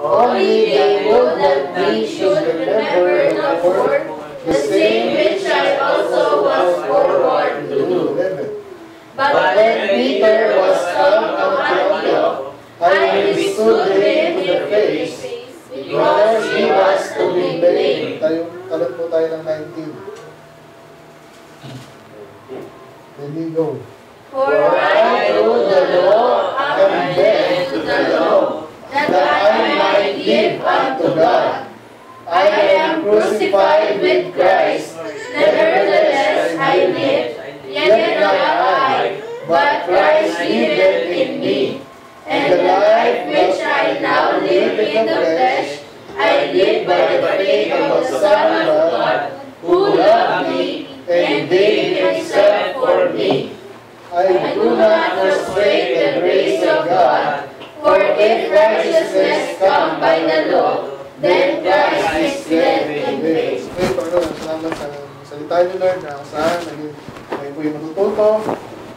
Only they will that we should remember the word, the same which I also was forewarned to do. But when Peter was come of Antioch, I withstood him in the face, because he was to be blamed. Talon po tayo ng 19. Then we go. For I know the law, am dead to the law, that I might live unto God. I am crucified with Christ, nevertheless I live, yet not I, but Christ liveth in me. And the life which I now live in the flesh, I live by the faith of the Son of God, who loved me, and gave himself for me. I do not frustrate the grace of God, for if righteousness come by the law, then Christ is dead in vain. Okay, Panginoon, salamat sa salita niyo, Lord, na saan kayo po yung matututo.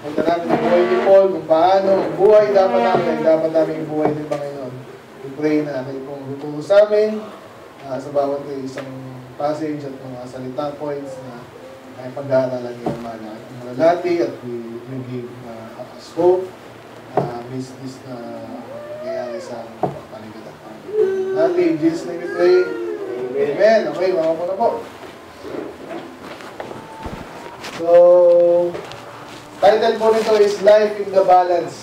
Magta namin ang buhay ni Paul, kung paano ang buhay dapat namin ang buhay din, Panginoon. We pray na kayo pong tuturo sa amin sa bawat isang passage at mga salita points na ay pag-aaralan niya naman ang malalati at we give us hope this nangyayari sa paligid at Panginoon. Natin, in Jesus' name we pray. Amen. Okay, mga po na po. So, title po nito is Life in the Balance.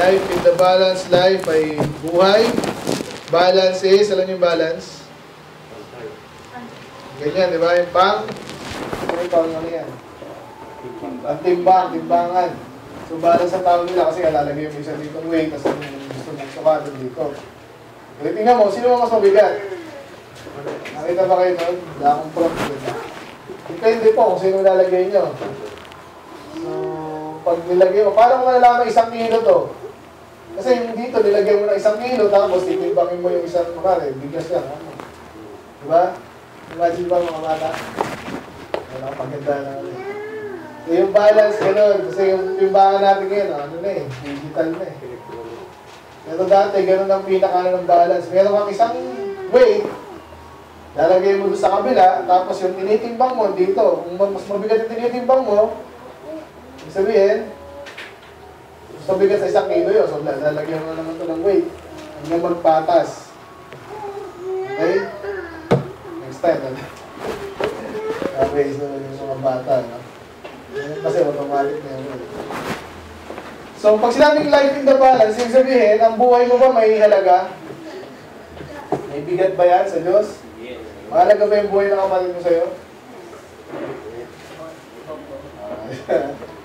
Life in the Balance. Life ay buhay. Balance is, alam niyo yung balance? Ganyan, di ba? Yung pang ang timbangan. So, balance ang tawag nila kasi alalagay yung isa dito ng weight kasi gusto mong sabato dito. Kaya tingnan mo, sino mas mabigat? Nakita ba kayo nun? Wala akong prompt. Depende po kung sino lalagay nyo. So, pag nilagay mo, parang malalaman isang kilo to. Kasi yung dito, nilagay mo na isang kilo tapos titimbangin mo yung isang makari. Bigas yan. Diba? Imagine ba mga bata? Napakaganda na ulit. So, yung balance, gano'n. Kasi yung timbangan natin ngayon, ano na eh, digital na eh. Pero dati, gano'n ang pinakano ng balance. Meron kang isang weight, lalagay mo doon sa kabila, tapos yung tinitimbang mo dito, kung mas mabigat yung tinitimbang mo, ibig sabihin, mas mabigat sa isang kilo yun. So, lalagyan mo na naman ito ng weight. Hanggang magpatas. Okay? Next time, ano? Raise na yung mga bata, no? Kasi automatic na yun. So, pag sinabing life in the balance, yung sabihin, ang buhay mo ba may halaga? May bigat ba yan sa Diyos? Mahalaga ba yung buhay ng kapatid mo sa'yo?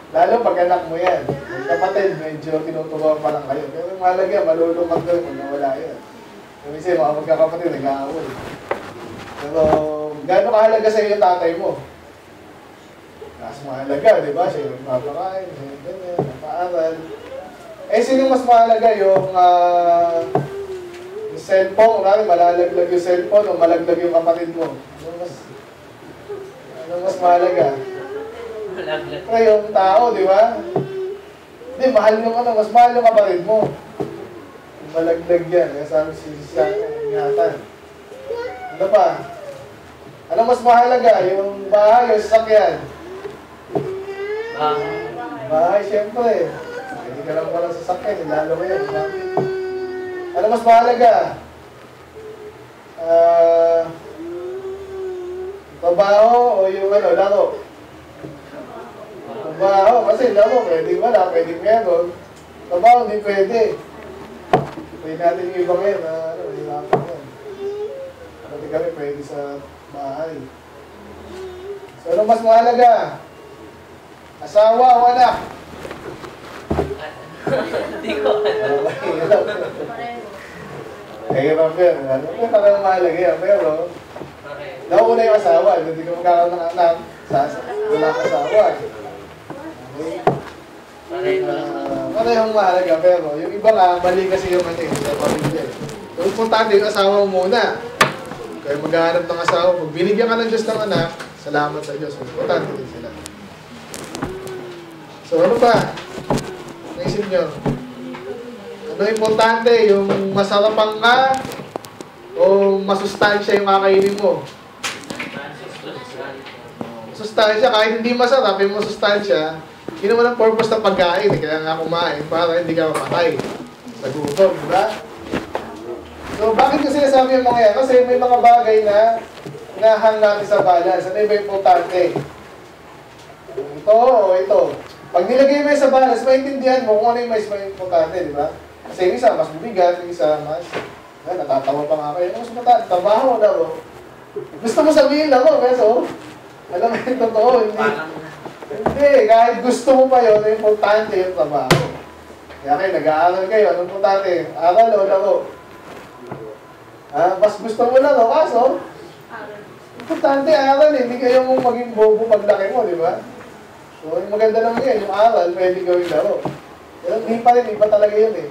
Lalo pag anak mo yan. Kapatid, medyo tinutubaw pa lang kayo. Pero mahalaga yan, malulumag doon kung nawala yan. Kasi mga magkakapatid, nag-aawal. Pero, gano'ng kahalaga sa'yo yung tatay mo? Mas mahalaga, di ba? Siya yung magpapakain, siya yung ganyan, napaaral. Eh, sino mas mahalaga yung cellphone? Maraming malalaglag yung cellphone o malaglag yung kapatid mo. Ano mas mahalaga? Malaglag. Pero yung tao, di ba? Hindi, mahal yung ano, mas mahal yung kapatid mo. Yung malaglag yan, kaya sabi siya, ingatan. Ano ba? Ano mas mahalaga? Yung bahay o sasakyan? Bahay, siyempre. Hindi ka lang palang sasakyan. Ilalo mo yan. Ano mas mahalaga? Trabaho o yung ano, laro? Trabaho. Kasi laro, pwede wala. Pwede meron. Trabaho, hindi pwede. Pwede natin yung ibang yan. Ano, hirapan yan. Pwede kami pwede sa bahay. So, anong mas mahalaga? Asawa o anak? Hindi ko alam. Kaya ba, pero, ano po talagang mahalaga yan? Pero, nauna yung asawa. Hindi ko magkakaroon ng anak. Wala ka asawa. Parehong mahalaga, pero yung iba nga, mali kasi yung ating sa pamilya. So, puntaan yung asawa mo muna. Kaya maghahanap ng asawa, pag binigyan ka ng Diyos ng anak, salamat sa Diyos. Importante din sila. So ano ba? Naisip nyo? Ano No, importante yung masarapan ka o masustansya yung kakainin mo. Sustansya, kahit hindi masarap yung masustansya, yun naman ang purpose ng pagkain. Kaya nga kumain para hindi ka mamatay sa gutom, di ba? So, bakit kasi sinasabi yung mga yan? Kasi may mga bagay na nahan natin sa balance. Ano yung importante? Ito o ito? Pag nilagay mo sa balance, maintindihan mo kung ano yung mas importante, di ba? Kasi yung isa, mas bubigat, yung isa, mas... natatawa pa nga kayo. Mas mataas, tabaho daw. Gusto mo sabihin lang o, kaso, alam mo yung totoo, hindi. Hindi, kahit gusto mo pa yun, importante yung tabaho. Kaya kayo, nag-aaral kayo, anong importante? Aral o laro? Mas gusto mo laro, kaso, importante aral eh. Hindi kayo mong maging bobo paglaki mo, di ba? So, yung maganda naman yun, yung aral, pwede gawin laro. Pero hindi pa rin, iba talaga yun eh.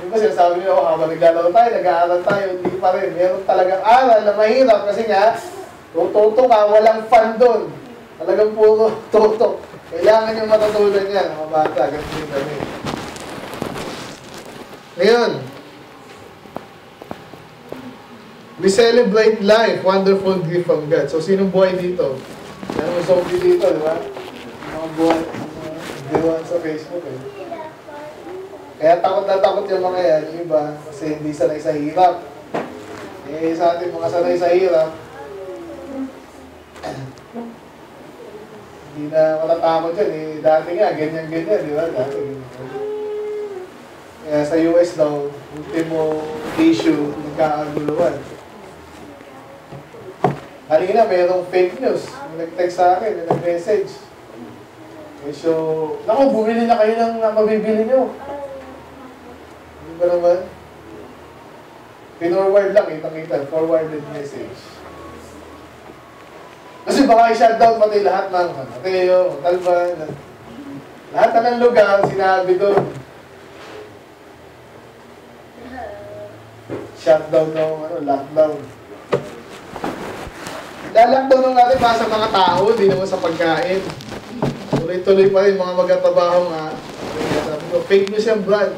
Hindi ba sinasabi nyo ako, habang naglalaro tayo, nag-aaral tayo, hindi pa rin. Meron talagang aral na mahirap kasi nga, tututok ka, walang fun doon. Talagang puro tutok. Kailangan yung matutunan yan, mga bata, ganun kami. Ngayon, we celebrate life, wonderful gift from God. So, sinong buhay dito? Yan ang zombie dito, di ba? Mga buhay, gawaan sa Facebook eh. Kaya takot na takot yung mga yan, yung iba, kasi hindi sanay sa hirap. Eh, sa ating mga sanay sa hirap, hindi na matatakot yun eh. Dati nga, ganyan-ganyan, di ba? Dati ganyan. Kaya sa US daw, ultimo issue, nagkakaguluhan. Halina, mayroong fake news. May nag-text sa akin, may nag-message. Okay, so, naku, bumili na kayo ng mabibili nyo. Hindi ba naman? Pinorward lang, itang-kita. Forwarded message. Kasi baka i-shutdown pati lahat ng Mateo, Talban, lahat na ng lugar, sinabi doon. Shutdown na ano, lockdown. Lalakdown natin pa sa mga tao, hindi naman sa pagkain. Tuloy-tuloy pa rin mga magtatrabaho nga. Sabi ko, fake news yung brand.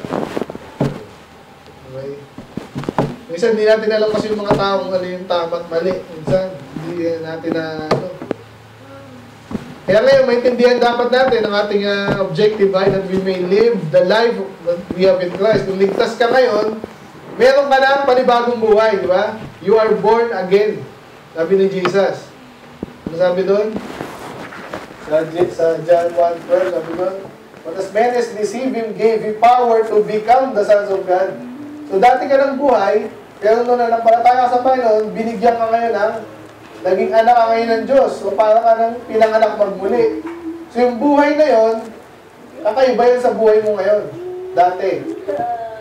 Okay. Minsan, hindi natin alam kasi yung mga tao kung ano yung tama at mali. Minsan, hindi natin na ano. Kaya ngayon, maintindihan dapat natin ang ating objective ay that we may live the life that we have in Christ. Kung ligtas ka ngayon, meron ka na panibagong buhay, di ba? You are born again. Sabi ni Jesus. Ano sabi doon? Sa John 1:12, sabi doon, but as many as received Him, gave Him power to become the sons of God. So dati ka ng buhay, pero noon na nampalataya ka sa Panginoon, binigyan ka ngayon ng, naging anak ka ngayon ng Diyos. So parang ka ng pinanganak magmuli. So yung buhay na yun, kakaiba yun sa buhay mo ngayon. Dati.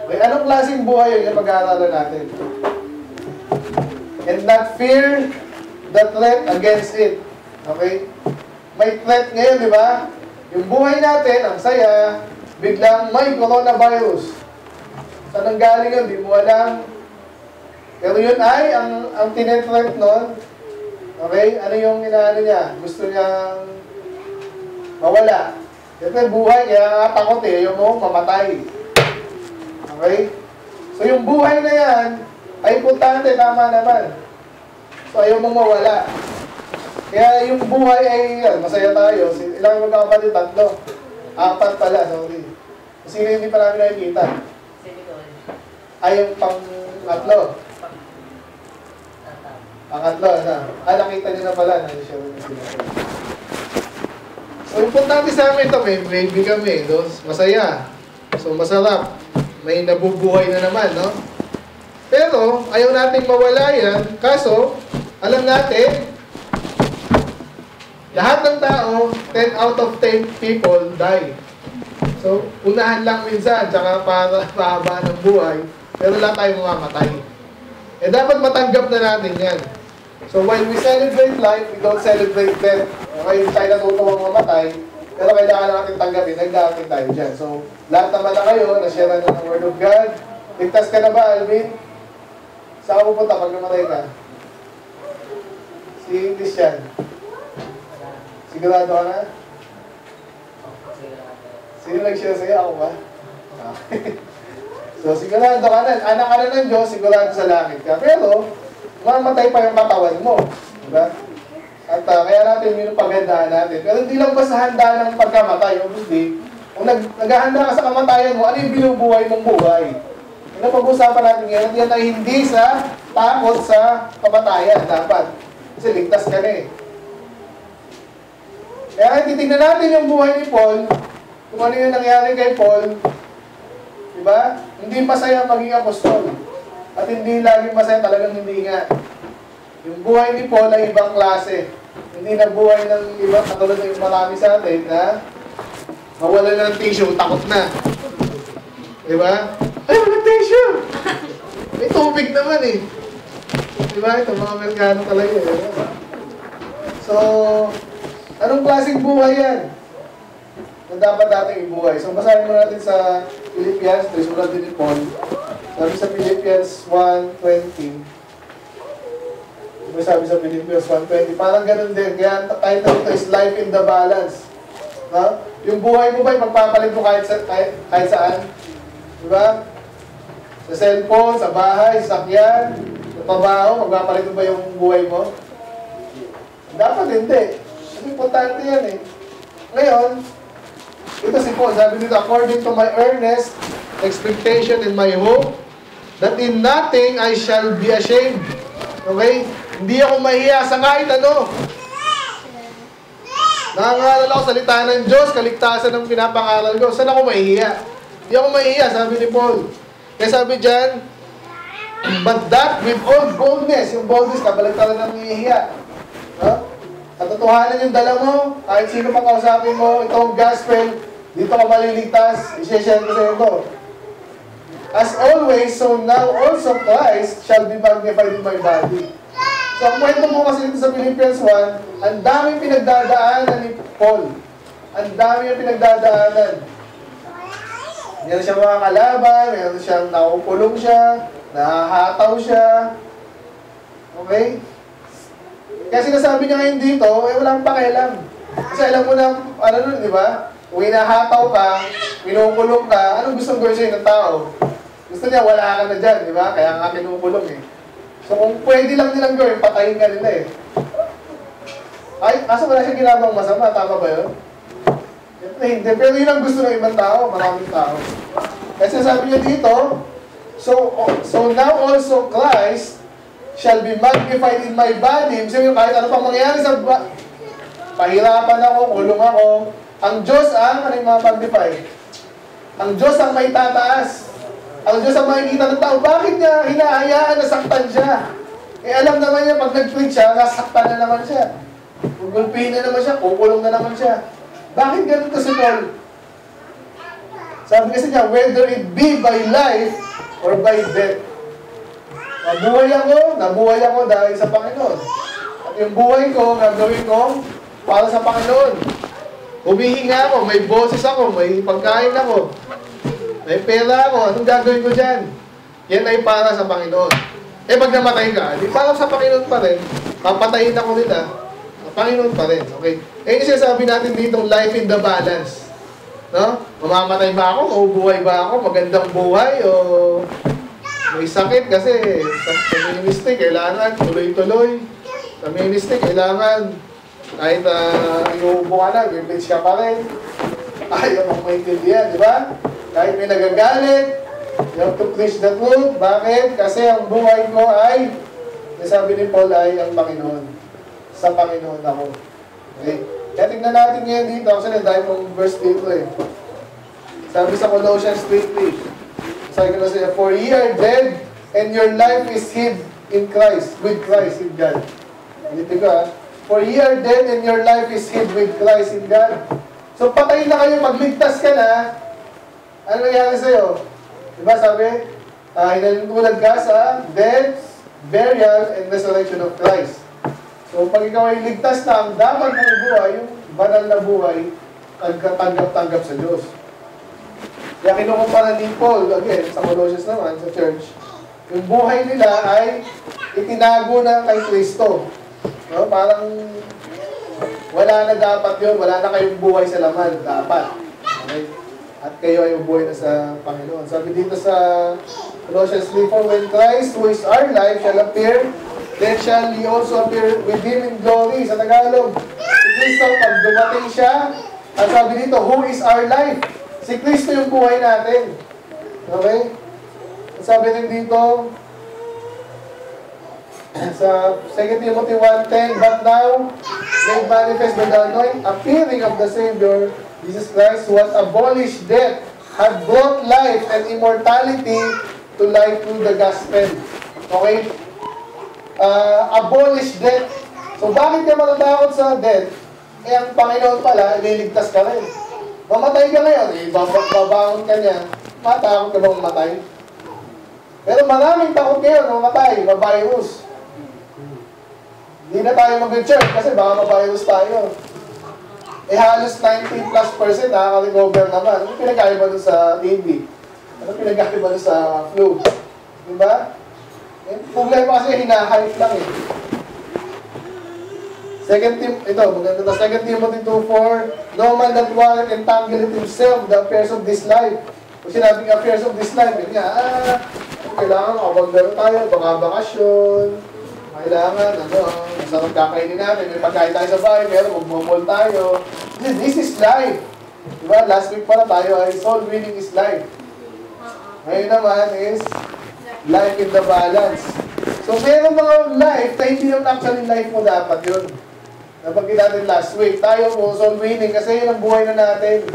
Okay, anong klaseng buhay yun yung pag-aaralan natin? And not fear the threat against it. Okay? May threat ngayon, di ba? Yung buhay natin, ang saya, biglang may coronavirus. Saan ang galing yun? Di mo alam. Pero yun ay, ang tinethreat nun, okay? Ano yung inaano niya? Gusto niyang mawala. Siyempre, buhay, kaya takot eh. Ayaw mo, mamatay. Okay? So, yung buhay na yan, ay importante, tama naman. So, ayaw mong mawala. Kaya yung buhay ay, masaya tayo. Ilang magkakapatid? Tatlo. Apat pala, sorry. Sino hindi pa namin nakikita? Ay, yung pang-atlo. Pang-atlo, ano? Nakita niyo na pala. So, importante sa amin ito. May baby kami. No? Masaya. So, masarap. May nabubuhay na naman, no? Pero, ayaw nating mawala yan. Kaso, alam natin, lahat ng tao, 10 out of 10 people die. So, unahan lang minsan, tsaka para mahaba ng buhay, pero lang tayo mamamatay. Eh, dapat matanggap na natin yan. So, while we celebrate life, we don't celebrate death. Okay, yung tayo natutuwang mamatay, pero kailangan natin tanggapin, nagdating tayo dyan. So, lahat naman na kayo, na-share na ng Word of God. Ligtas ka na ba, Alvin? Saan ka pupunta pag namatay ka? Si Christian. Sigurado ka na? Sino nag-share sa'yo? Ako ba? So sigurado ka na, anak-anak ng Diyos, sigurado sa langit ka. Pero, mamatay pa yung katawan mo. Diba? At kaya natin yung paghandaan natin. Pero hindi lang ba sa handaan ng pagkamatay, obviously, kung naghahanda ka sa kamatayan mo, ano yung binubuhay mong buhay? Yung napag-usapan natin ngayon, yan ay hindi sa takot sa kamatayan. Dapat. Kasi ligtas ka na eh. Kaya titignan natin yung buhay ni Paul, kung ano yung nangyari kay Paul, diba? Hindi masaya maging apostol. At hindi laging masaya, talagang hindi nga. Yung buhay ni Paul ay ibang klase. Hindi na buhay ng ibang katulad ng marami sa atin na mawala na ng tissue, takot na. Diba? Ay, wala tissue! May tubig naman eh. Diba? Ito mga Amerikano talaga eh. Diba? So, anong klaseng buhay yan? Na dapat natin ibuhay. So, basahin mo natin sa Philippians 3, sura din ni Paul. Sabi sa Philippians 1:20. Sabi sa Philippians 1:20. Parang ganun din. Kaya title ito is Life in the Balance. No? Yung buhay mo ba, magpapalit mo kahit saan? Diba? Sa cellphone, sa bahay, sa sakyan, sa trabaho, magpapalit mo ba yung buhay mo? Dapat hindi. Importante yan eh. Ngayon, ito si Paul, sabi dito, according to my earnest expectation and my hope, that in nothing I shall be ashamed. Okay? Hindi ako mahiya sa kahit ano. Nangangaral ako salita ng Diyos, kaligtasan ng pinapangaral ko. Saan ako mahiya? Hindi ako mahiya, sabi ni Paul. Kaya sabi dyan, but that with all boldness, yung boldness, kabaligtaran ng hihiya. Huh? Katotohanan yung dala mo, kahit sino pang kausapin mo, itong gospel, dito ka maliligtas, isi-share ko sa ito. As always, so now also Christ shall be magnified in my body. So, ang kwento mo kasi dito sa Philippians 1, ang daming pinagdadaanan ni Paul. Ang daming yung pinagdadaanan. Meron siyang mga kalaban, meron siyang naupulong siya, nahahataw siya. Okay? Kaya sinasabi niya ngayon dito, eh walang pakialam. Kasi alam mo na, ano nun, di ba? Kung hinahataw ka, pinukulong ka, anong gustong gawin sa'yo ng tao? Gusto niya, wala ka na dyan, di ba? Kaya nga kinukulong eh. So kung pwede lang nilang gawin, patayin ka nila eh. Ay, kaso wala siya ginagawang masama, tama ba yun? Hindi, pero yun ang gusto ng ibang tao, maraming tao. Kasi sabi niya dito, so now also Christ shall be magnified in my body. Kasi yun, kahit ano pang mangyari sa pahirapan ako, kulong ako, ang Diyos ang, ano yung mga magnify? Ang Diyos ang may tataas. Ang Diyos ang makikita ng tao. Bakit niya hinahayaan na saktan siya? Eh alam naman niya, pag nag-tweet siya, nasaktan na naman siya. Gugulpihin na naman siya, kukulong na naman siya. Bakit ganito si Paul? Sabi kasi niya, whether it be by life or by death. Nabuhay ako dahil sa Panginoon. At yung buhay ko, gagawin ko para sa Panginoon. Humihinga ako, may boses ako, may pagkain ako. May pera ako, anong gagawin ko dyan? Yan ay para sa Panginoon. Eh, pag namatay ka, di para sa Panginoon pa rin. Papatayin ako nila. Panginoon pa rin, okay? Eh, yung sinasabi natin dito, life in the balance. No? Mamamatay ba ako? O buhay ba ako? Magandang buhay? O may sakit kasi sa ministry, kailangan tuloy-tuloy. Sa ministry, kailangan kahit iuubo ka na, bibitch ka pa rin. Ayaw mong maintindihan, di ba? Kahit may nagagalit, you have to preach the truth. Bakit? Kasi ang buhay ko ay, sabi ni Paul ay ang Panginoon. Sa Panginoon ako. Okay? Kaya tignan natin ngayon dito. Actually, dahil mong verse dito eh. Sabi sa Colossians 3:3. Sabi ko na sa'yo, for ye are dead, and your life is hid in Christ, with Christ in God. Dito ko ha. For ye are dead, and your life is hid with Christ in God. So, patayin na kayo. Magligtas ka na. Ano nangyari sa'yo? Diba sabi? Hinalunod ka sa death, burial, and resurrection of Christ. So pag ikaw ay ligtas na, ang dapat na buhay, yung banal na buhay, tanggap-tanggap sa Diyos. Kaya kinukumpara ni Paul, again, sa Colossians naman, sa church, yung buhay nila ay itinago na kay Kristo. No? Parang wala na dapat yun, wala na kayong buhay sa laman, dapat. Okay? at kayo ay umuwi na sa Panginoon. Sabi dito sa Galatians 3:4, when Christ, who is our life, shall appear, then shall he also appear with him in glory. Sa Tagalog, si Cristo, pag dumating siya, at sabi dito, who is our life? Si Cristo yung buhay natin. Okay? At sabi din dito, sa 2 Timothy 1:10, but now, made manifest by the anointing, appearing of the Savior, Jesus Christ, who has abolished death, had brought life and immortality to life through the gospel. Okay? Abolished death. So, bakit ka matatakot sa death? Eh, ang Panginoon pala, ililigtas ka rin. Mamatay ka ngayon, babangon ka niya, matakot ka bang matay? Pero maraming takot kayo nung matay, mabayos. Hindi na tayo mag-church kasi baka mabayos tayo. Eh halos 90+% nakaka-recover naman. Ano pinagkaya ba doon sa TB? Ano pinagkaya ba doon sa flu? Diba? Eh, problema kasi hinahype lang eh. Second Timothy 2:4, no man that warreth entangleth himself the affairs of this life. Kung sinabing affairs of this life, yun nga, kailangan makapaglaro tayo, baka bakasyon. Kailangan, sa magkakainin natin, may pagkain tayo sa bahay, pero magmumol tayo. This is life. Diba? Last week para tayo ay soul winning is life. Ngayon naman is life in the balance. So, meron mga life na hindi yung actually life mo dapat yun. Napagin natin last week, tayo po soul winning kasi yun ang buhay na natin.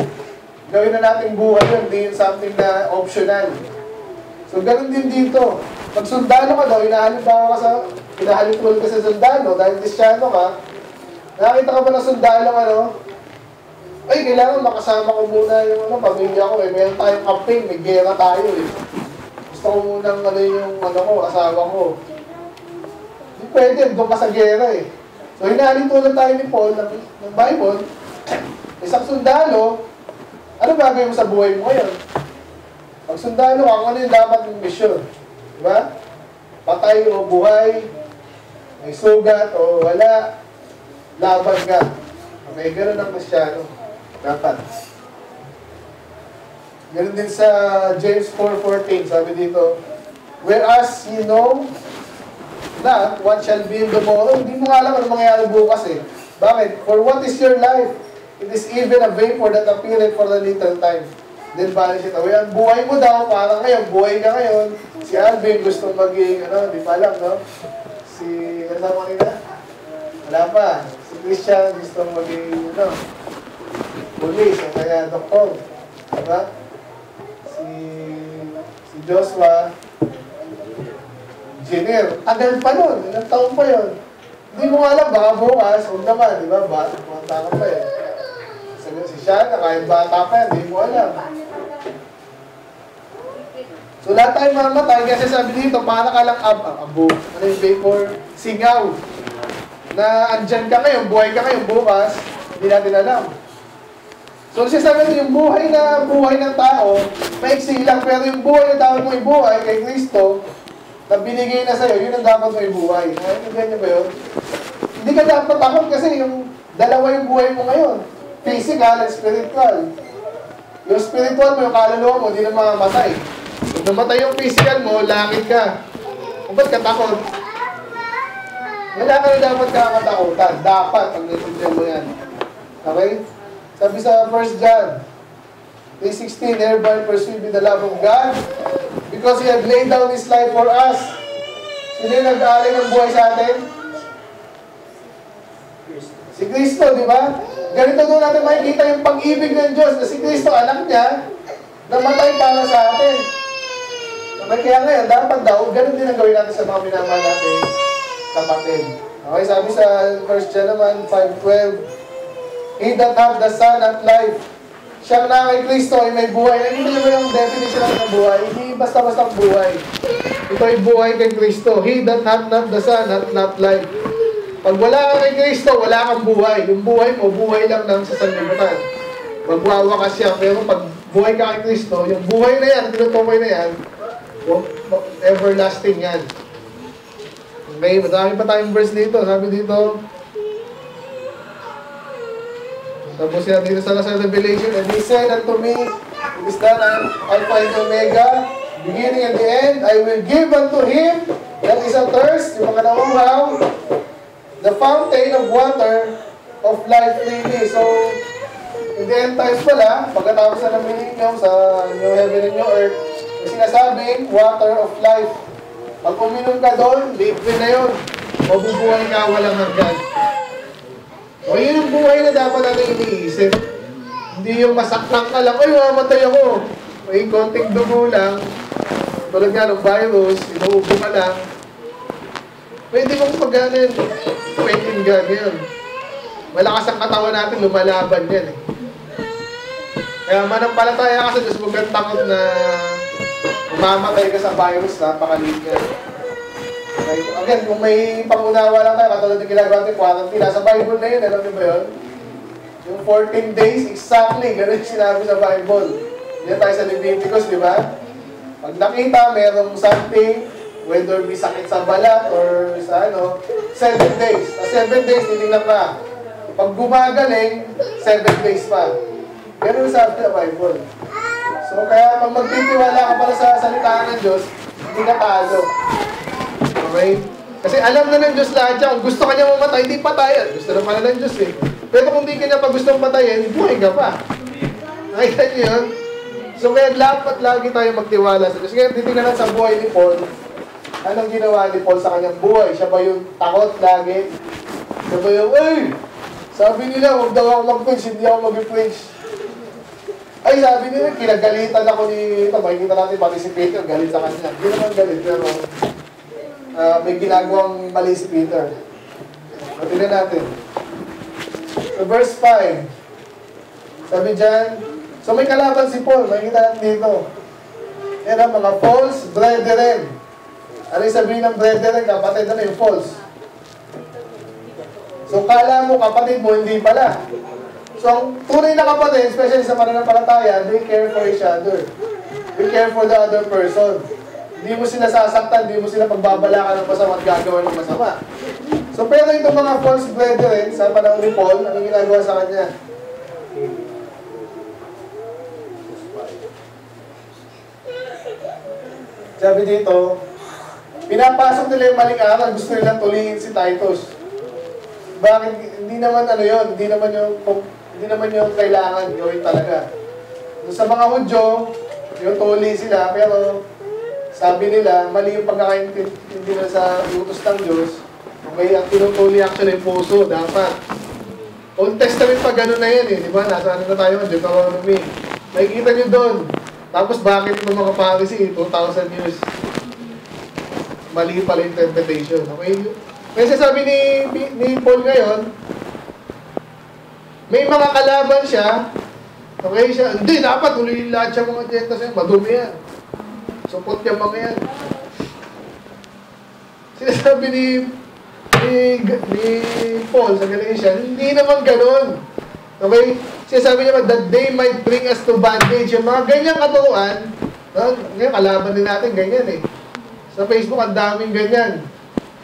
Gawin na natin buhay yun, hindi yun something na optional. So, ganun din dito. Pag sundalo ka daw, inahalipol ka sa sundalo dahil kristyano ka, nakakita ka ba ng sundalo, ay, kailangan makasama ko muna yung pamilya ko eh. Mayroon tayong campaign, may gera tayo eh. Gusto ko munang yung asawa ko. Hindi pwede, doon ka sa gera eh. So, hinahalipulan tayo ni Paul ng Bible. Isang sundalo, ano bagay mo sa buhay mo ngayon? Pag sundalo ka, ano yung dapat ng misyon? Diba? Patay o buhay, may sugat o wala, laban ka. Okay, gano'n ang masyado. Dapat. Gano'n din sa James 4:14, sabi dito, whereas you know not what shall be in tomorrow. Hindi mo alam ano mangyayari bukas eh. Bakit? For what is your life? It is even a vapor that appeareth for a little time. Then vanish it away. Ang buhay mo daw, parang ngayon, buhay ka ngayon. Si Alvin gusto maging, di pa alam, no? Si, wala pa. Si Christian gusto maging, police, o kaya doktor. Diba? Si Joshua, engineer. Agal pa nun. Ilang taon pa yun. Hindi mo alam, baka bukas, huwag naman, di ba? Baka kumanta ka pa eh. Si Shana, kahit bata pa, hindi mo alam. So, lahat tayo mamatay kasi sabi dito, para ka lang abo. Ano yung vapor? Singaw. Na andyan ka ngayon, buhay ka ngayon, bukas, hindi natin alam. So, kasi sabi dito, yung buhay ng tao, maiksi lang, pero yung buhay na tao mo ibuhay kay Kristo, na binigay na sa'yo, yun ang dapat mo ibuhay. Naintindihan niyo ba yun? Hindi ka dapat takot kasi yung dalawa yung buhay mo ngayon. Physical and spiritual. Yung spiritual mo, yung kaluluwa mo, hindi na mamamatay. Kung namatay yung physical mo, langit ka. Kung ba't katakot? Wala ka na dapat kakatakotan. Dapat, ang natindihan mo yan. Okay? Sabi sa 1 John 3:16, thereby pursue with the love of God because He had laid down His life for us. Sino yung nag-aaring ng buhay sa atin? Si Cristo, di ba? Ganito doon natin makikita yung pag-ibig ng Diyos na si Cristo, anak niya, namatay para sa atin. Kaya ngayon, dapat daw, ganun din ang gawin natin sa mga minamahal natin, kapatid. Okay, sabi sa 1 John naman, 5:12, He that hath the Son hath life. Siyang na kay Cristo ay may buhay. Nakikita mo yung definition ng buhay? Hindi basta-basta buhay. Ito ay buhay kay Cristo. He that hath not the Son hath not life. Pag wala ka kay Kristo, wala kang buhay. Yung buhay mo, buhay lang ng sasanlimutan. Magwawakas siya. Pero pag buhay ka kay Kristo, yung buhay na yan, tinutukoy na yan, everlasting yan. Okay, madami pa tayong verse dito. Sabi dito, tapos yan dito sa Revelation, and He said unto me, is that I am Alpha and Omega, beginning and the end. I will give unto him that is athirst, yung mga nauuhaw, the fountain of water of life freely. So, in the end times pala, pagkatapos na ng millennium sa new heaven and new earth, may sinasabing water of life. Pag uminom ka doon, libre na yun. Mabubuhay ka, walang hanggan. O yun ang buhay na dapat natin iniisip. Hindi yung masaklang ka lang, ay, mamatay ako. May konting dugo lang. Tulad nga ng virus, inuubo ka lang. Pwede mong pagganin. Pwede yung ganyan. Malakas ang katawan natin, lumalaban yan eh. Kaya manampalataya ka sa Diyos, huwag kang takot na mamatay ka sa virus, napakaliit yan. Again, kung may pangunawa lang tayo, katulad yung ginagawa natin, quarantine, nasa Bible na yun, alam niyo ba yun? Yung 14 days, exactly, ganun yung sinabi sa Bible. Yan tayo sa Leviticus, di ba? Pag nakita, merong something, whether may sakit sa balat or sa ano, 7 days. Sa 7 days, titignan pa. Pag gumagaling, 7 days pa. Ganun sabi sa Bible. So, kaya pag magtitiwala ka pala sa salitaan ng Diyos, hindi ka talo. Right? Kasi alam na ng Diyos lahat siya. Kung gusto ka niya mamatay, hindi patayan. Gusto naman na ng Diyos eh. Pero kung hindi ka niya pa gustong patayin, buhay ka pa. Nakita niyo yun? So kaya dapat lagi tayo magtiwala sa Diyos. Ngayon, titignan sa buhay ni Paul. Anong ginawa ni Paul sa kanyang buhay? Siya ba yung takot lagi? Siya ba yung, ay! Sabi nila, huwag daw ako mag-preach, hindi ako mag-preach. Ay, sabi nila, kinagalitan ako ni... Ito, makikita natin, pati si Peter, galit sa kanya. Hindi naman galit, pero... may ginagawang mali si Peter. Patignan natin. So, verse 5. Sabi dyan, so may kalaban si Paul. Makikita natin dito. Yan ang mga false brethren. Ano yung sabihin ng brethren? Kapatid na yung false. So, kala mo kapatid mo, hindi pala. So, ang tunay na kapatid, especially sa pananampalataya, they care for each other. They care for the other person. Hindi mo sila sasaktan, hindi mo sila pagbabala ka ng masama at gagawa ng masama. So, pero itong mga false brethren, sa panahon ni Paul, anong ginagawa sa kanya? Sabi dito, pinapasok nila yung maling aral, gusto nilang tulihin si Titus. Bakit? Hindi naman ano yun, hindi naman yung kailangan gawin talaga. So, sa mga Hudyo, yung tuli sila, pero... Sabi nila, mali yung pagkakaintindi nila sa utos ng Diyos. Okay, ang tinutuli actually yung puso, dapat. Old Testament pa gano'n na yan eh, di ba? Nasa ano na tayo, Deuteronomy. Nakikita nyo doon. Tapos bakit ng mga Pharisee, 2,000 years? Mali pala yung interpretation. Okay? Kasi sabi ni Paul ngayon, may mga kalaban siya. Okay siya, hindi, dapat tuloy lahat siya mga agendas yan. Madumi yan. Supot niya mga yan. Sinasabi ni Paul sa Galatians, hindi naman ganun. Okay? Sinasabi niya, that they might bring us to bondage. Yung mga ganyang katuruan, ngayon, kalaban din natin, ganyan eh. Sa Facebook, ang daming ganyan.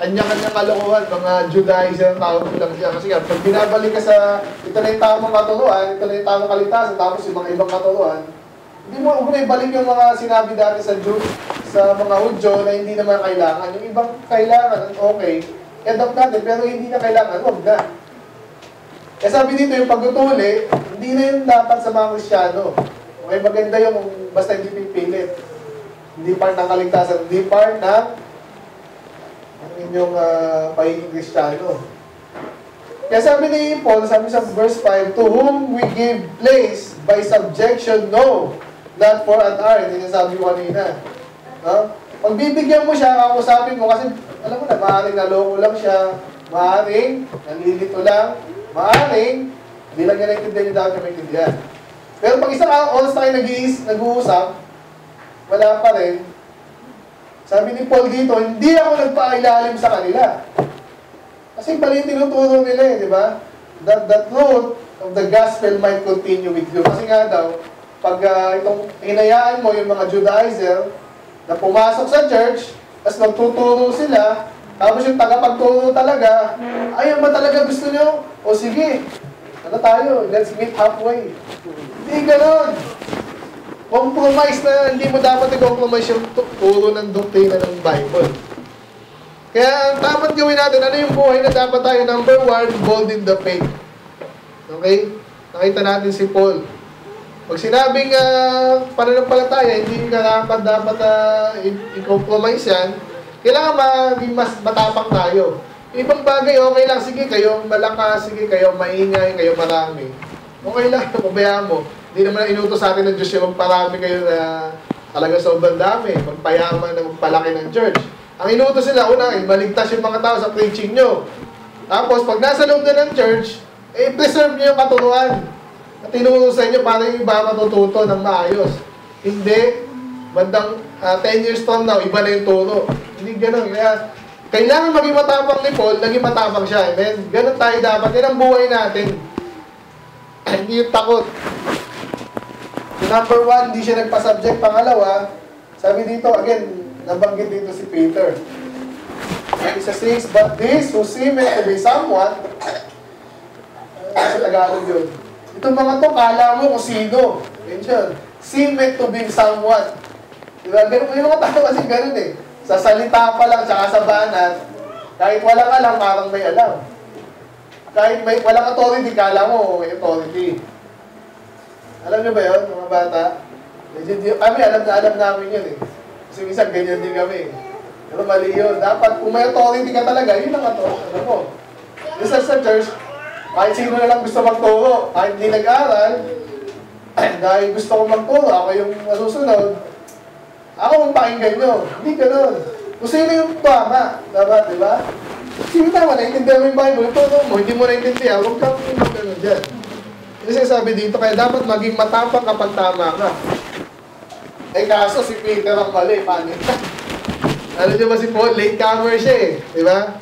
Kanya-kanyang kalokohan, mga Judaizer, tawag lang siya. Kasi yan, pag binabalik ka sa, ito na yung tamang katuruan, ito na yung tamang kalitasan, tapos yung mga ibang katuruan, hindi mo huwag balik yung mga sinabi dati sa Jews, sa mga Hudyo na hindi naman kailangan. Yung ibang kailangan, okay, adopt natin, pero hindi na kailangan, huwag na. Kaya sabi dito, yung pagtutuli, hindi na yun dapat sa mga Kristyano. Okay, maganda yung basta hindi pipilit. Hindi part ng kaligtasan, hindi part ng inyong pagiging Kristyano. Kaya sabi ni Paul, sabi sa verse 5, to whom we give place by subjection, no. Not for an hour. Hindi niya sabi ko kanina. No? Pag bibigyan mo siya, kakusapin mo kasi, alam mo na, maaaring naloko lang siya, maaaring nalilito lang, maaaring hindi lang niya naintindihan yung dami may tindihan. Pero pag isang all-star tayo nag-uusap, wala pa rin. Sabi ni Paul dito, hindi ako nagpailalim sa kanila. Kasi pala yung tinuturo nila eh, di ba? That the truth of the gospel might continue with you. Kasi nga daw, pag itong hinayaan mo yung mga Judaizer na pumasok sa church, tapos magtuturo sila, tapos yung tagapagturo talaga, ayan ba talaga gusto nyo? O sige, ano tayo? Let's meet halfway. Hindi ganun. Compromise na hindi mo dapat i-compromise yung puro ng doktrina ng Bible. Kaya dapat gawin natin, ano yung buhay na dapat tayo? Number one, bold in the faith. Okay? Nakita natin si Paul. Pag sinabing pananampalataya, hindi dapat i-compromise yan. Kailangan maging mas matapang tayo. Ibang bagay, okay lang. Sige, kayong malakas. Sige, kayong maingay. Kayong marami. Okay lang. Pabayaan mo. Hindi naman inutos sa atin ng Diyos yung parami kayo na talaga sobrang dami. Magpayaman ng palaki ng church. Ang inutos sila, una, maligtas yung mga tao sa preaching nyo. Tapos, pag nasa loob na ng church, eh, preserve nyo yung katuruan. At tinuro sa inyo para yung iba matututo ng maayos. Hindi, bandang 10 years from now, iba na yung turo. Hindi ganun. Kaya, kailangan maging matapang ni Paul, naging matapang siya. Amen? Ganun tayo dapat. Yan ang buhay natin. Hindi yung takot. So, number one, hindi siya nagpa-subject. Pangalawa, sabi dito, again, nabanggit dito si Peter. Isa 6, but this who seem to be someone, sa Tagalog yun. Itong mga to, kala mo kung sino. Mention. Seem to be someone. Diba? Yung mga tao kasi ganun eh. Sa salita pa lang, tsaka sa banat, kahit walang alam, parang may alam. Kahit may walang authority, kala mo may authority. Alam nyo ba yun, mga bata? Kami, alam na alam namin yun eh. Kasi minsan ganyan din kami. Pero mali yun. Dapat, kung may authority ka talaga, yun lang ito. Ano mo? This is the church. Kahit sino na lang gusto magturo. Kahit hindi nag-aral. Dahil gusto ko magturo, ako yung masusunod. Ako ang pakinggan nyo. Hindi ganun. Kung sino yung tama. Dapat, diba? Sino tama, naintindihan mo yung Bible. Turo mo, hindi mo naintindihan. Huwag kang ganun dyan. Kasi sabi dito, kaya dapat maging matapang kapag tama ka. Eh, kaso si Peter ang mali, paano? Alam nyo ba si Paul? Latecomer siya eh. Diba?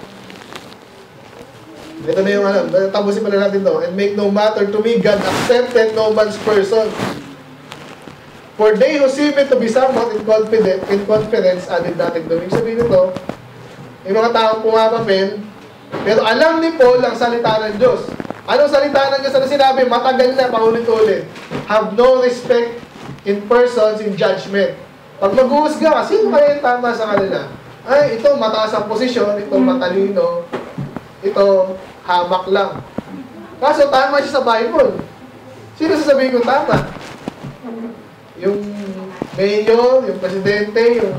Ito na yung alam. Tapusin pala natin to. And make no matter to me, God accepted no man's person. For they who seem to be somewhat in confidence, added natin to. Ibig sabihin nito, yung mga taong pumapapin, pero alam ni Paul ang salita ng Diyos. Anong salita ng Diyos? Ano sinabi? Matagal na, paulit-ulit. Have no respect in persons, in judgment. Pag mag-uusga, sino kaya yung tama sa kanila? Ay, ito mataas ang posisyon, ito matalino, ito hamak lang. Kaso tama siya sa Bible. Sino sasabihin kong tama? Yung mayor, yung presidente, yung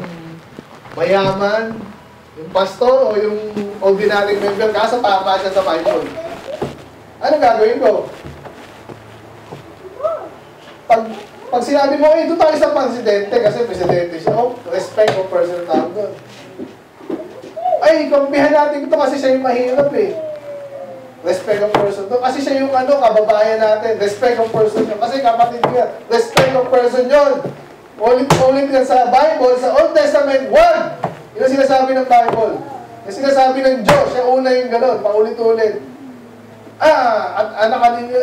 mayaman, yung pastor, o yung ordinary member, kaso tama siya sa Bible. Ano gagawin ko? Pag sinabi mo, eh, doon tayo sa presidente, kasi presidente siya, oh, respect o personal tao doon. Ay, kumpihan natin ito kasi siya yung mahirap eh. Respect o person doon. Kasi siya yung ano, kababayan natin, respect o person yun. Kasi kapatid niya, respect o person yun. Ulit-ulit yan sa Bible, sa Old Testament, word! Yun ang sinasabi ng Bible. Yung sinasabi ng Diyos, siya una yung gano'n, paulit-ulit. Ah, at anak kanina,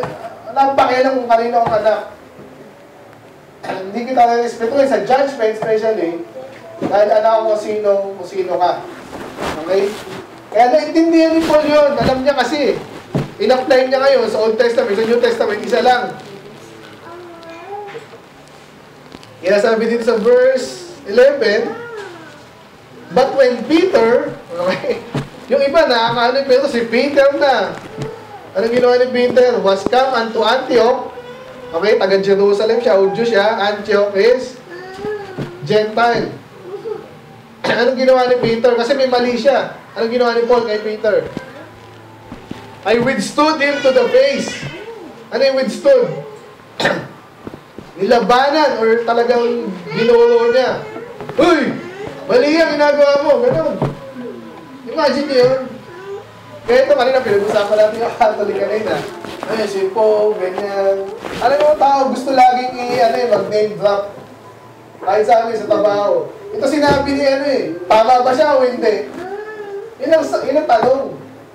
napakialam kung kanina ang anak. Hindi kita na-respetuhin sa judgment especially dahil alam ko kung sino ka. Okay? Kaya naintindihan ni Paul yun. Alam niya kasi. In-apply niya ngayon sa Old Testament, sa New Testament, isa lang. Sabi dito sa verse 11, but when Peter, okay, yung iba na, ano, pero si Peter na. Anong ginawa ni Peter? Was come unto Antioch. Okay, taga Jerusalem siya, o Jew siya, Antioch is Gentile. Anong ginawa ni Peter? Kasi may mali siya. Anong ginawa ni Paul kay Peter? I withstood him to the face. Ano yung withstood? Nilabanan or talagang binuro niya. Uy! Mali yan, ginagawa mo. Ganun. Imagine yun. Kaya ito kanina, pinag-usapan natin yung Catholic kanina. Ay, si Paul, ganyan. Alam mo yung tao, gusto laging mag-name drop. Kahit sa amin, sa Tabao. Ito sinabi niya, tama ba siya o hindi? Yun ang tanong.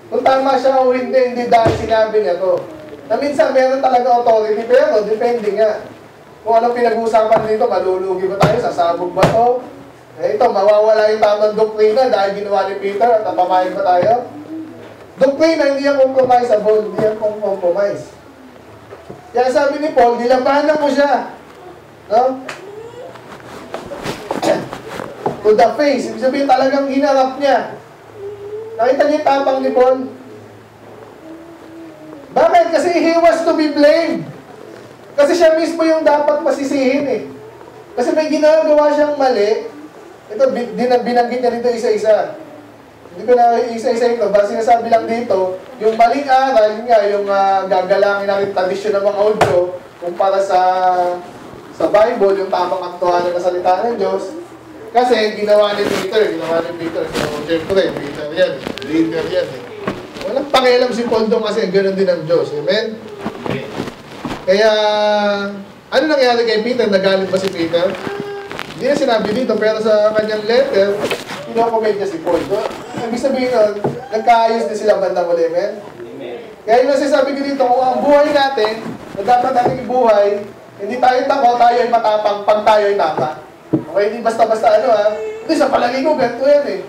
Kung tama siya o hindi dahil sinabi niya to. Na minsan, meron talaga authority, pero depende nga. Kung anong pinag-usapan nito, malulugi ba tayo? Sasabog ba to? Eh, ito, mawawala yung tamang doktrina dahil ginawa ni Peter at napamayin ba tayo? Doktrina, hindi yan compromisable, hindi yan compromise. Kaya sabi ni Paul, nilabanan mo siya. To the face. Ibig sabihin talagang hinarap niya. Nakita niyo tapang ni Paul? Bakit? Kasi he was to be blamed. Kasi siya mismo yung dapat masisihin eh. Kasi may ginagawa siyang mali. Ito, binanggit niya dito isa-isa. Hindi ko na isa-isa ito. Basta sinasabi lang dito, yung maling aral, yun nga, yung gagalangin natin tradisyon ng mga audio, kung para sa Bible, yung tamang aktuhan na salita ng Diyos. Kasi ginawa ni Peter. So, siyempre, Peter yan. Leader yan eh. Walang pakialam si Pondo kasi ganoon din ang Diyos. Amen? Amen. Kaya, ano nangyari kay Peter? Nagalit ba si Peter? Hindi na sinabi dito, pero sa kanyang letter, kinokomment niya si Paul. So, ibig sabihin nun, nagkaayos din sila bandang muli, amen? Amen. Kaya yung nasasabi ko dito, kung ang buhay natin, na dapat natin ibuhay, hindi tayo tako, tayo ay matapang, pag tayo ay tapa. Okay, hindi basta-basta ano ha. Ito sa palagay ko, ganito yan eh.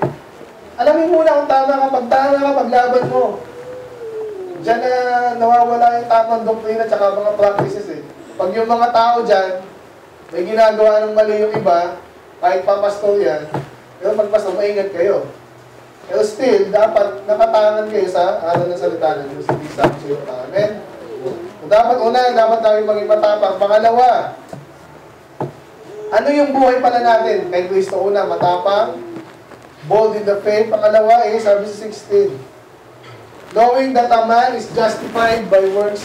Alamin muna kung tama ka, paglaban mo. Diyan na nawawala yung tamang doktrina at saka mga practices eh. Pag yung mga tao dyan, may ginagawa ng mali yung iba, kahit papastol yan, pero magpasta, maingat kayo. Pero still, dapat nakatangan kayo sa araw ng salita ng Diyos, hindi sa action. Amen? So, dapat una, dapat namin maging matapang. Pangalawa, ano yung buhay pala natin? Kay Kristo una, matapang, bold in the faith. Pangalawa eh, sabi sa 16, knowing that a man is justified by works,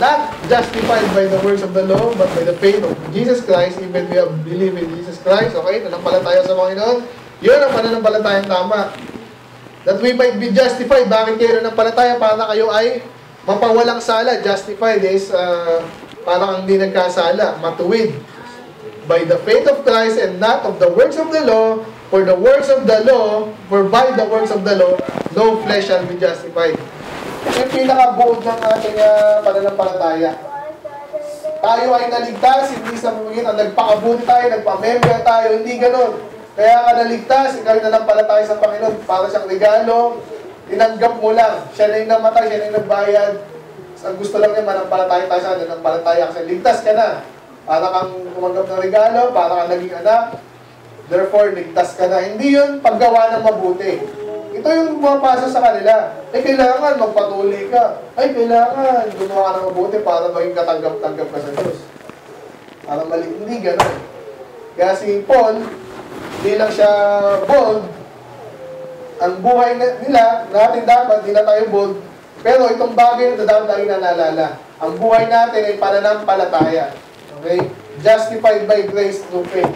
not justified by the works of the law, but by the faith of Jesus Christ, even we have believed in Jesus Christ. Okay, nanampalataya sa Panginoon. Yun ang pananampalatayang tama. That we might be justified. Bakit kayo nanampalataya? Para kayo ay mapawalang sala. Justified is parang hindi nagkasala. Matuwid. By the faith of Christ and not of the works of the law, for the works of the law, for by the works of the law, no flesh shall be justified. Yung pinaka-bold ng ating pananampalataya. Tayo ay naligtas, hindi sa mungin ang nagpakabuti tayo, nagpamembya tayo, hindi ganun. Kaya ka naligtas, ikaw nanampalataya sa Panginoon, para siyang regalo, tinanggap mo lang. Siya na yung namatay, siya na yung nagbayad. Sa gusto lang niya, manampalataya tayo sa kanya, nanampalataya kasi ligtas ka na. Para kang tumanggap ng regalo, para kang naging anak. Therefore, ligtas ka na. Hindi yun paggawa ng mabuti. Ito yung pumapasok sa kanila. Ay, kailangan magpatuloy ka. Ay, kailangan gumawa ka ng mabuti para maging katanggap-tanggap ka sa Diyos. Para mali, hindi gano'n. Kaya si Paul, hindi lang siya bold. Ang buhay nila, natin dapat, hindi na tayo bold. Pero itong bagay na dapat natin nanalala. Ang buhay natin ay pananampalataya. Okay? Justified by grace through faith.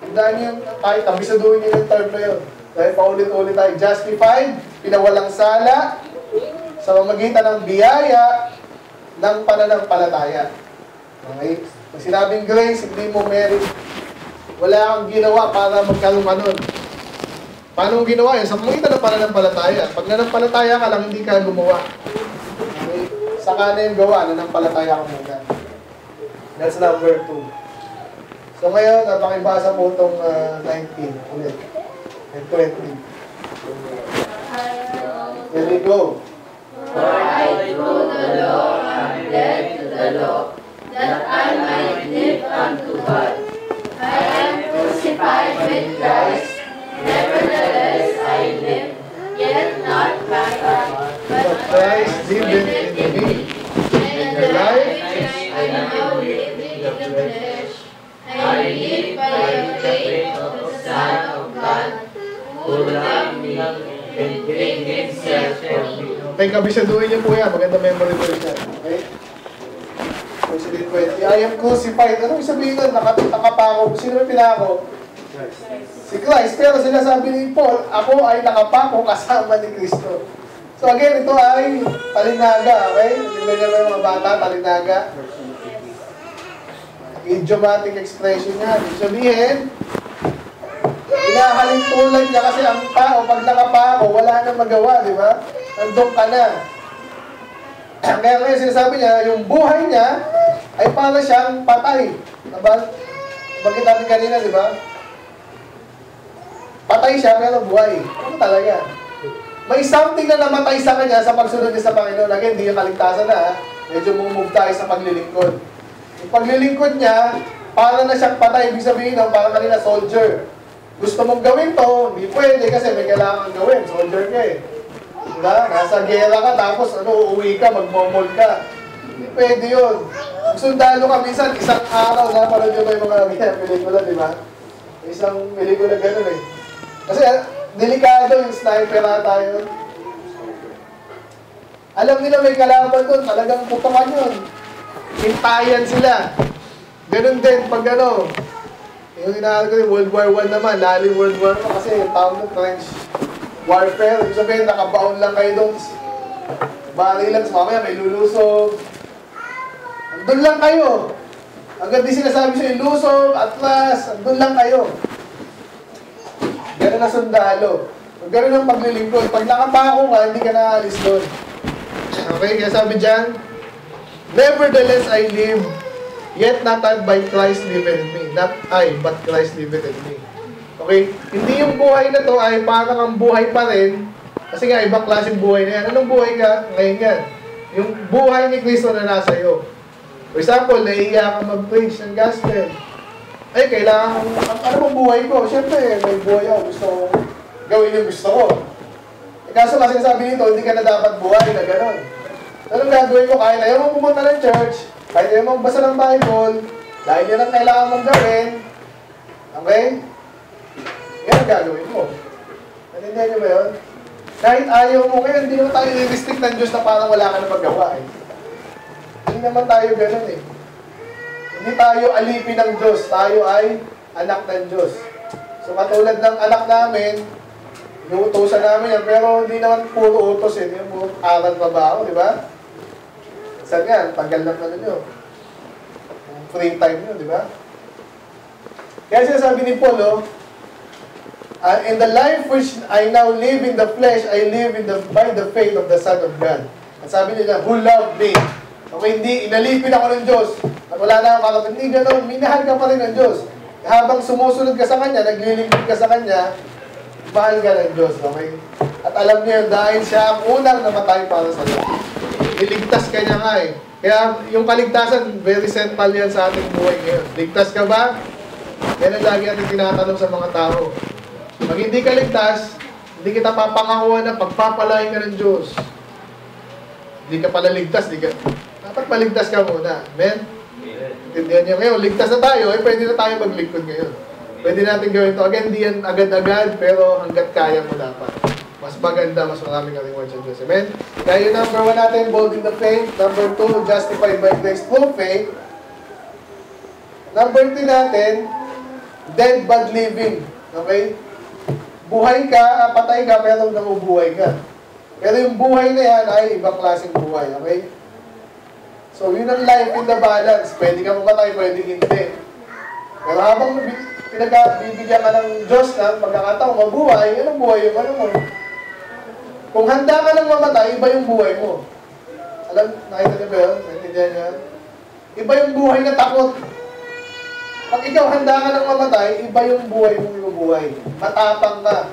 Tandaan yun, kahit abisaduhin yun yung term na yun. Dahil paulit-ulit tayo, justified, pinawalang sala, sa pamamagitan ng biyaya, ng pananampalataya. Okay? Pag sinabing grace, hindi mo merit. Wala kang ginawa para magkaroon nun. Paano ginawa yun? Sa pamamagitan ng pananampalataya. Pag nanampalataya ka lang, hindi ka gumawa. Okay? Saka na yung gawa, nanampalataya ka muna. That's number 2. So ngayon, napakibasa po itong 19 ulit. And 20. Here we go. For I do the law, am dead to the law, that I might live unto God. I am crucified with Christ, nevertheless I live, yet not my life, but Christ liveth in me. And the life which I now live in the flesh, I live by the faith of the Son of God, who loved me and gave himself for me. Thank you. Kabisaduhin niyo po yan. Maganda memory po yan. Okay? Verse 20. I am crucified. Anong sabihin nun? Nakapako. Sino may pinako? Si Christ. Pero sinasabi ni Paul, ako ay nakapako kasama ni Kristo. So again, ito ay talinaga. Okay? Hindi naman mga bata, talinaga. Idiomatic expression yan. Sabihin, hinahalin tulad niya kasi ang tao, pag nakapako, wala nang magawa, di ba? Nandun ka na. Kaya ngayon sinasabi niya, yung buhay niya ay para siyang patay. Bakit natin kanina, di ba? Patay siya, pero buhay. Ano talaga? May something na namatay sa kanya sa pagsunod niya sa Panginoon. Again, hindi niya kaligtasan na. Medyo move tayo sa paglilingkod. Yung paglilingkod niya, Para na siyang patay, ibig sabihin ng parang kanina soldier. Gusto mong gawin to, hindi pwede kasi may kailangan gawin. Soldier ka eh. Diba? Nasa gera ka, tapos ano, uuwi ka, magmomol ka. Hindi pwede yun. Sundalo ka minsan, isang araw na parang yun yung mga pelikula, di ba? Isang pelikula ganun eh. Kasi delikado yung sniper na tayo. Alam nila may kalaban doon, talagang putukan yun. Hintayan sila. Ganun din pag ano, yung hinahal ko yung World War I naman, lalo World War I kasi yung tawag ng trench warfare. Ibig sabihin, nakabaon lang kayo doon. Bali lang, mamaya may lulusog. Doon lang kayo. Hanggang di sinasabi siya yung lulusog, atlas, doon lang kayo. Ganun na sundalo. Ganun ang paglilingkod. Pag nakapako ka, hindi ka naalis doon. Okay, kaya sabi dyan, nevertheless I live, yet not I, by Christ liveth in me. Not I, but Christ liveth in me. Okay? Hindi yung buhay na to ay parang ang buhay pa rin. Kasi nga, ibang klaseng buhay na yan. Anong buhay ka? Ngayon yan. Yung buhay ni Kristo na nasa iyo. For example, nahiya ka mag-preach ng gospel. Ay, kailangan, ano bang buhay ko? Siyempre, may buhay ako. Gusto ko gawin yung gusto ko. E kaso kasi sabi nito, hindi ka na dapat buhay na gano'n. Anong gagawin ko? Kahit ayaw mong pumunta ng church, kahit ayaw mong basa ng Bible, dahil yan ang kailangan mong gawin, okay? Yan ang gagawin mo. Nanindihan niyo ba yun? Kahit ayaw mo kayo, hindi naman tayo i-restrict ng Diyos na parang wala ka na maggawa eh. Hindi naman tayo gano'n eh. Hindi tayo alipin ng Diyos, tayo ay anak ng Diyos. So katulad ng anak namin, inuutosan namin yan, pero hindi naman puro utos eh. Hindi naman puro aral mabaho, di ba? Saan yan? Tagal lang na nyo. Free time nyo, di ba? Kaya sinasabi ni Paul, oh, in the life which I now live in the flesh, I live in by the faith of the Son of God. At sabi nila, who loved me. Okay, hindi, inalipin ako ng Diyos. At wala na akong hindi gano'n, minahal ka pa rin ng Diyos. Habang sumusunod ka sa Kanya, naglilingkod ka sa Kanya, mahal ka ng Diyos. Okay? At alam niyo yun, dahil siya ang unang namatay para sa Diyos. Iligtas ka niya nga eh. Kaya yung kaligtasan, very central yan sa ating buhay ngayon. Ligtas ka ba? Yan ang lagi natin tinatanong sa mga tao. Pag hindi ka ligtas, hindi kita papangakuha na pagpapalain ka ng Diyos. Hindi ka pala ligtas. Di ka... Dapat maligtas ka muna. Amen? Tindihan niyo ngayon. Ligtas na tayo, eh pwede na tayo maglingkod ngayon. Pwede natin gawin ito. Again, hindi yan agad-agad, pero hanggat kaya mo dapat. Mas maganda, mas maraming ang reward sa Diyos. Amen? Kaya yung number 1 natin, bold in the faith. Number 2, justified by grace through faith. Number 3 natin, dead but living. Okay? Buhay ka, patay ka, pero namubuhay ka. Pero yung buhay na yan ay ibang klaseng buhay. Okay? So yun ang life in the balance. Pwede ka mapatay, pwede hindi. Pero habang pinagbibigyan ka ng Diyos na pagkakataong mabuhay, yun ang buhay yung ano mo. Kung handa ka lang mamatay, iba yung buhay mo. Alam, nakita niyo ba yun? Naintindihan niyo? Iba yung buhay na takot. Pag ikaw handa ka lang mamatay, iba yung buhay mong ibubuhay. Matapang ka.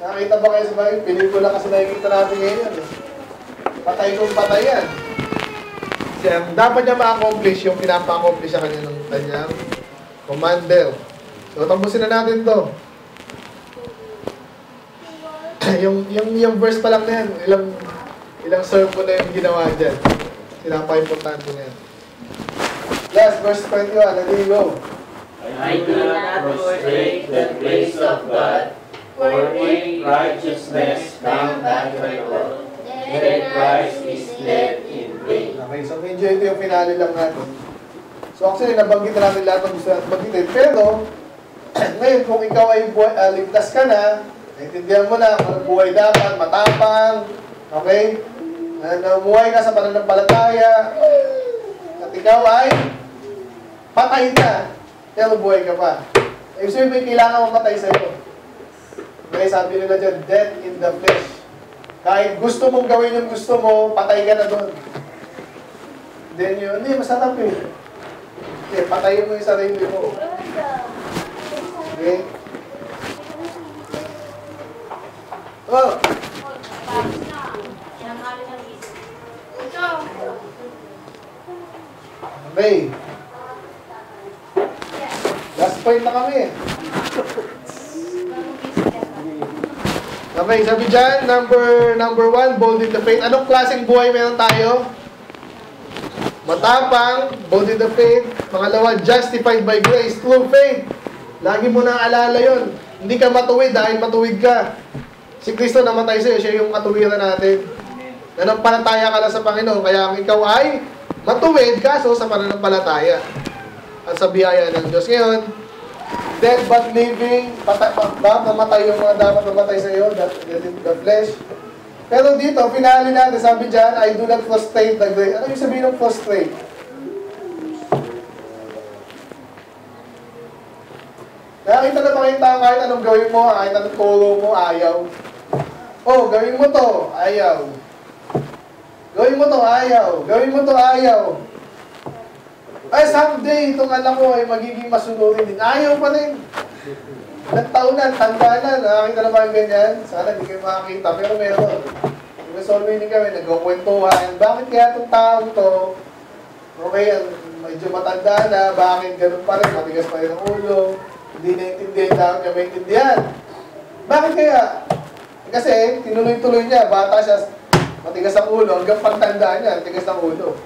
Nakita ba kayo sa mga pelikula kasi nakikita natin ngayon? Patay kong patay yan. Siya, dapat niya ma-accomplish yung pinapa-accomplish sa kanya ng kanyang commander. So, tapusin na natin to. Yung verse pa lang na yan, ilang sermon na yung ginawa dyan. Sila pa importante na yan. Last, verse 21, and there you go. I do not forsake the grace of God, for in righteousness bound by my God, that Christ is led in me. Okay, so enjoy ito yung finale lang natin. So actually, nabanggit natin lahat ng gusto natin banggitin. Pero, ngayon kung ikaw ay ligtas ka na, naintindihan mo na kung buhay dapat, matapang, okay? Nabuhay ka sa pananampalataya, at ikaw ay patay na, pero buhay ka pa. Eh, so may kailangan mamatay sa'yo. Okay, sabi nila dyan, death in the flesh. Kahit gusto mong gawin yung gusto mo, patay ka na doon. Then yun, hindi, masarap eh. Okay, patayin mo yung sarili mo. Okay? Oh. Okay. point na kami. Okay, sabi dyan, number one, bold in the faith. Anong klaseng buhay meron tayo? Matapang, bold in the faith. Pangalawa, justified by grace, through faith. Lagi mo nang alala yun. Hindi ka matuwid dahil matuwid ka. Si Kristo namatay sa'yo, siya yung katuwiran natin. Nanampalataya ka na sa Panginoon, kaya ikaw ay matuwid kaso sa pananampalataya. At sa biyaya ng Diyos ngayon, dead but living, namatay yung mga dapat namatay sa iyo, the flesh. Pero dito, finali natin, sabi dyan, I do not frustrate the grace. Ano yung sabihin ng frustrate? Nakakita na mga tao kahit anong gawin mo, kahit anong kolo mo, ayaw. Oh, gawin mo to, ayaw. Gawin mo to, ayaw. Gawin mo to, ayaw. Ay, someday, itong anak ko ay magiging masunurin din. Ayaw pa rin. Nagtaon na, tanda na. Nakakita na ba yung ganyan? Sana hindi kayo makakita. Pero meron. Nag-solving din kami, nagkukwentuhan. Bakit kaya itong taong to? Okay, medyo matanda na. Bakit ganun pa rin? Matigas pa rin ang ulo. Hindi naintindihan. Dapat niya maintindihan. Bakit kaya? Kasi, tinuloy-tuloy niya. Bata siya, matigas ang ulo. Hanggang pagtandaan niya, matigas ang ulo.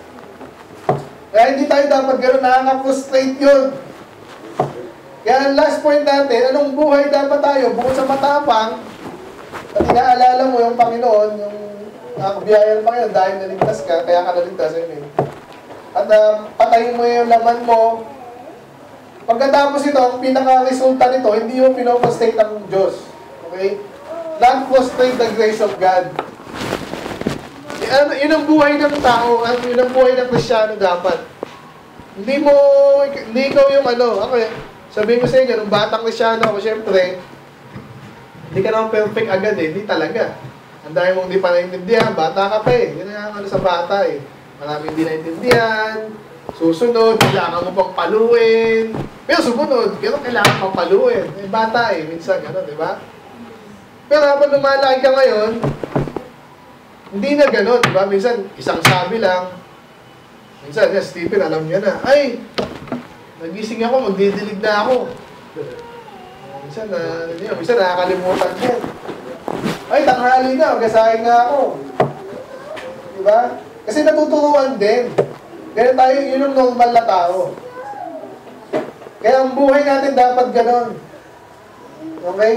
Kaya hindi tayo dapat gano'n, nakaka-frustrate yun. Kaya ang last point natin, anong buhay dapat tayo? Bukod sa matapang, at inaalala mo yung Panginoon, yung biyaya ng Panginoon, dahil naligtas ka, kaya ka naligtas, amen. At patayin mo yung laman mo. Pagkatapos ito, ang pinaka-resulta nito, hindi yung pinofrustrate ng Diyos. Okay? Not frustrate the grace of God. Yun ang buhay ng tao, yun ang buhay ng Kristyano dapat. Hindi ikaw yung ano, okay, sabihin ko sa inyo, nung batang Kristyano ako, syempre, hindi ka naman perfect agad eh, hindi talaga. Ang dami mong hindi pa naintindihan, bata ka pa eh, yun ang ano sa bata eh. Maraming hindi naintindihan, susunod, kailangan mo pang paluin. Pero sumunod, pero kailangan pang paluin. Eh, bata eh, minsan gano'n, di ba? Pero habang lumalaki ka ngayon, hindi na gano'n, di ba? Minsan, isang sabi lang. Minsan, yes, Stephen, alam niya na. Ay, nagising ako, magdidilig na ako. Minsan, minsan nakakalimutan niya. Ay, tanghali na, magasahin na ako. Di ba? Kasi natuturuan din. Ganun tayo, yun ang normal na tao. Kaya ang buhay natin dapat gano'n. Okay?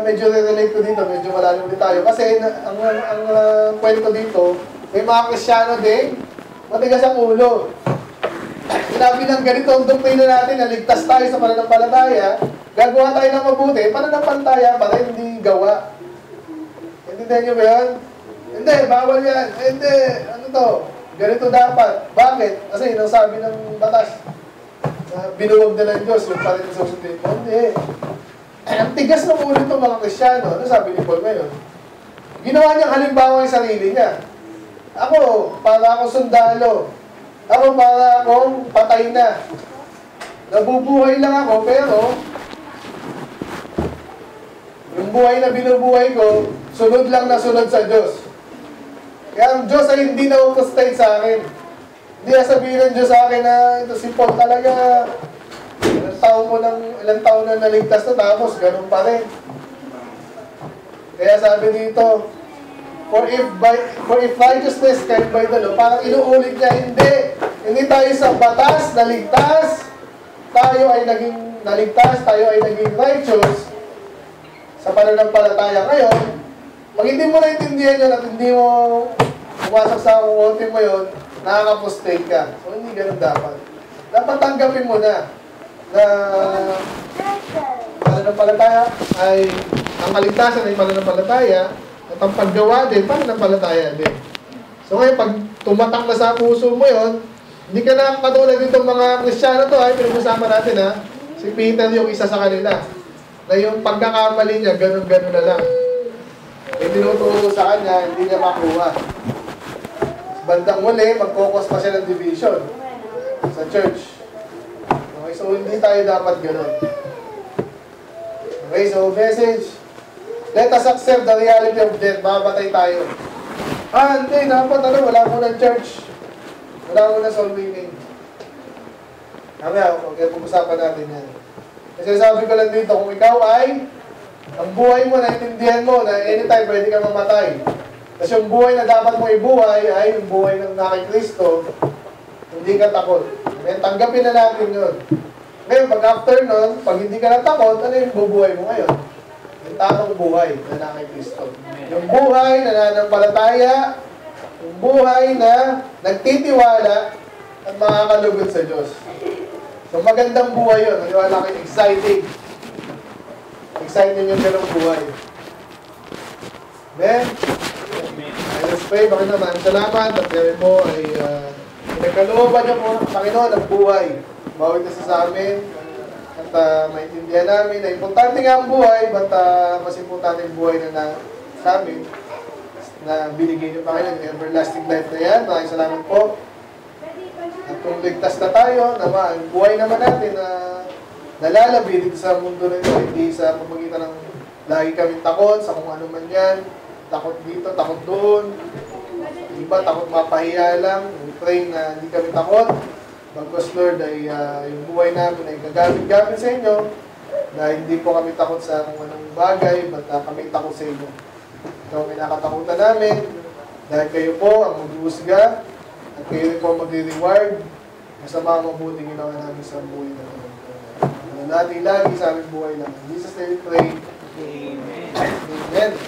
Medyo relate ko dito, medyo malalim din tayo. Kasi ang kwento dito, may mga Kristyano din, matigas ang ulo. Sinabi ng ganito ang doktrina natin, naligtas tayo sa pananampalataya, gagawa tayo ng mabuti, pananampalataya para hindi gawa. Intindihan niyo ba yan? Hindi, bawal yan. Hindi, ano to? Ganito dapat. Bakit? Kasi yun ang sabi ng batas. Binuwag nila ng Diyos, yung parin sa susundin mo. Hindi. Ang tigas ng ulo itong mga Kristyano. Ano sabi ni Paul ngayon? Ginawa niyang halimbawa yung sarili niya. Ako, para akong sundalo. Ako, para akong patay na. Nabubuhay lang ako, pero yung buhay na binubuhay ko, sunod lang na sunod sa Diyos. Kaya ang Diyos ay hindi na-frustrate sa akin. Hindi na sabihin ng Diyos sa akin na ito si Paul talaga. Ilang taon na naligtas na tapos, ganun pa rin. Kaya sabi dito, for if righteousness can by the law, parang inuulit niya, hindi tayo sa batas, naligtas, tayo ay naging righteous, sa pananampalataya ngayon, pag hindi mo naintindihan yun at hindi mo umasak sa kukunti mo yun, nakaka-frustrate ka. So hindi ganun dapat. Dapat tanggapin mo na pananampalataya ay ang kaligtasan ay pananampalataya at ang paggawa din, pananampalataya din. So ngayon, pag tumatak na sa puso mo yon, hindi ka na katulad itong mga Kristyano to, ay pinag-usama natin ha, si Peter yung isa sa kanila, na yung pagkakamali niya, ganun-ganun na lang. May tinuturo sa kanya, hindi niya makuha. Bandang muli, mag-focus pa siya ng division sa church. So, hindi tayo dapat ganun. Okay, so message. Let us accept the reality of death. Mamatay tayo. Hindi, dapat wala mo ng church. Wala mo ng soul winning. Mamaya, okay, pag-usapan natin yan. Kasi sabi ko lang dito, kung ikaw ay, ang buhay mo, naintindihan mo na anytime pwede kang mamatay. Kasi yung buhay na dapat mong ibuhay ay yung buhay ng nakikristo, hindi ka takot. Amen? Tanggapin na natin yun. Ngayon, pag after nun, pag hindi ka na takot, ano yung bubuhay mo ngayon? Yung tamang buhay na nakikristo. Yung buhay na nananampalataya, yung buhay na nagtitiwala at makakalugod sa Diyos. So magandang buhay yun. Naniwala kayo, exciting. Exciting yung ganong buhay. Amen? Let's pray. Bakit naman? Salamat at gawin mo ay pinagkalooban niyo po, Panginoon, ang buhay. Bawit na sa amin at maintindihan namin na importante nga ang buhay but mas importante ang buhay na sa amin na binigay niyo, Panginoon, yung everlasting life na yan. Maraming salamat po. At kung ligtas na tayo, naman, ang buhay naman natin na nalalabi dito sa mundo na ito, hindi sa pamagitan ng lagi kami takot sa kung ano man yan. Takot dito, takot doon. Iba, takot mapahiya lang. We pray na hindi kami takot. Bagkos, Lord, ay yung buhay namin ay gagamit-gamit sa inyo na hindi po kami takot sa kung anong bagay, but kami takot sa inyo. Ito ang kinakatakutan namin dahil kayo po ang mag-uusga at kayo po ang mag-reward sa mga mabuting ginawa namin sa buhay na ito. Ano natin lagi sa aming buhay lang. In Jesus' name we pray. Amen. Amen.